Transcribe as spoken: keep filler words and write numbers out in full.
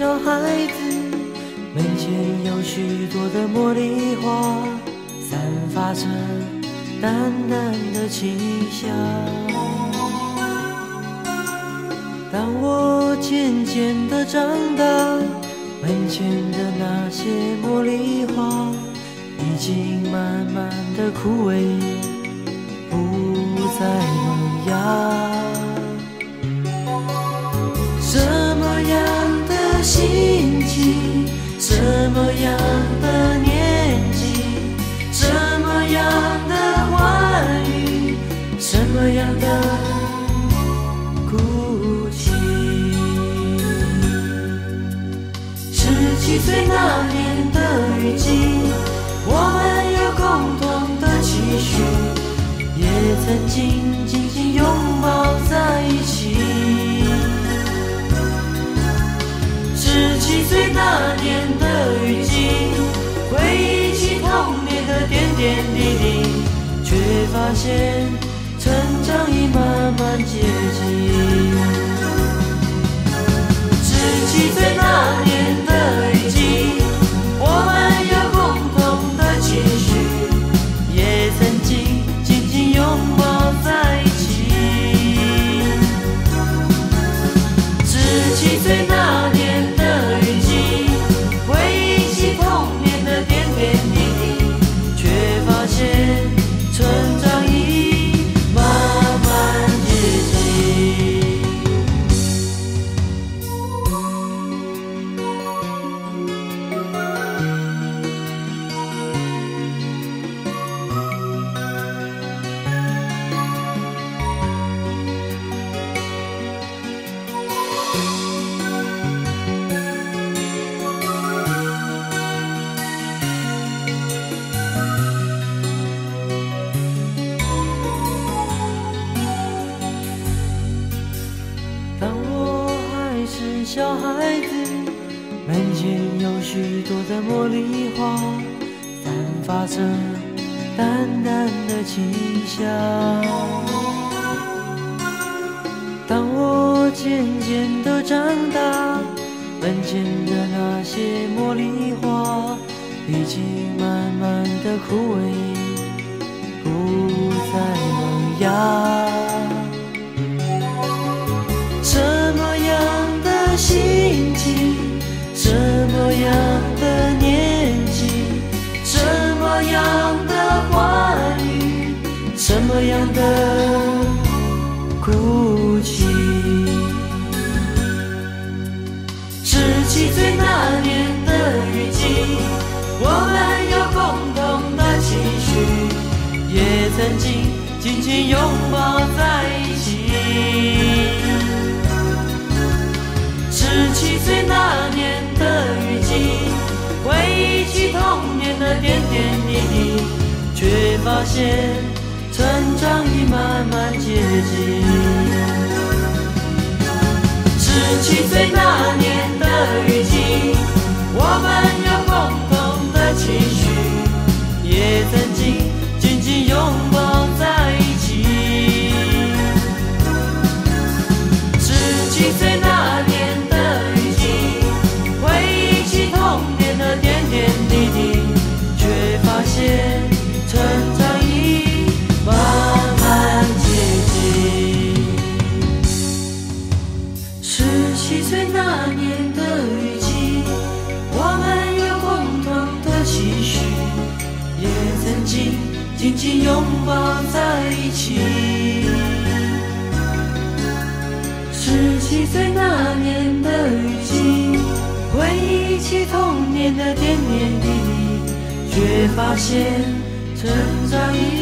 小孩子，门前有许多的茉莉花，散发着淡淡的清香。当我渐渐的长大，门前的那些茉莉花已经慢慢的枯萎，不再萌芽。 心情，什么样的年纪，什么样的话语，什么样的哭泣。十七岁那年的雨季，我们有共同的期许，也曾经紧紧拥抱在一起。 十七岁那年的雨季，回忆起童年的点点滴滴，却发现成长已慢慢接近。十七岁那年的雨季，我们有共同的期许，也曾经紧紧拥抱在一起。十七岁那年。 小孩子，门前有许多的茉莉花，散发着淡淡的清香。当我渐渐的长大，门前的那些茉莉花已经慢慢的枯萎，不再萌芽。 心情，什么样的年纪，什么样的话语，什么样的哭泣。十七岁那年的雨季，我们有共同的期许，也曾经紧紧拥抱在一起。 十七岁那年的雨季，回忆起童年的点点滴滴，却发现成长已慢慢接近。十七岁那年的雨季，我们有共同的期许，也曾经紧紧拥抱在一起。十七岁那年。 紧紧拥抱在一起。十七岁那年的雨季，回忆起童年的点点滴滴，却发现成长已。